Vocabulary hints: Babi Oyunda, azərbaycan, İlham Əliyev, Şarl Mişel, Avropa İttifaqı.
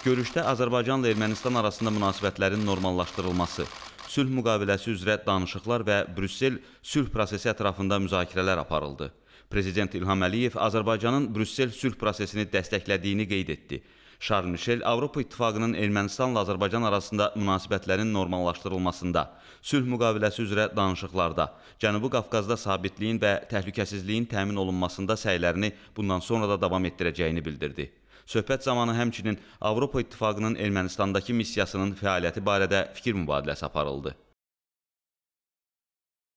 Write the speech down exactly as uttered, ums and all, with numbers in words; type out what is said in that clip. Görüşdə Azərbaycanla Ermənistan arasında münasibətlərin normallaşdırılması, sülh müqaviləsi üzrə danışıqlar və Brüssel sülh prosesi ətrafında müzakirələr aparıldı. Prezident İlham Əliyev Azərbaycanın Brüssel sülh prosesini dəstəklədiyini qeyd etdi. Şarl Mişel Avropa İttifaqının Ermənistanla Azərbaycan arasında münasibətlərin normallaşdırılmasında, sülh müqaviləsi üzrə danışıqlarda, Cənubi Qafqazda sabitliyin və təhlükəsizliyin təmin olunmasında səylərini bundan sonra da davam etdirəcəyini bildirdi. Söhbət zamanı həmçinin Avropa İttifaqının Ermənistandakı missiyasının fəaliyyəti barədə fikir mübadiləsi aparıldı.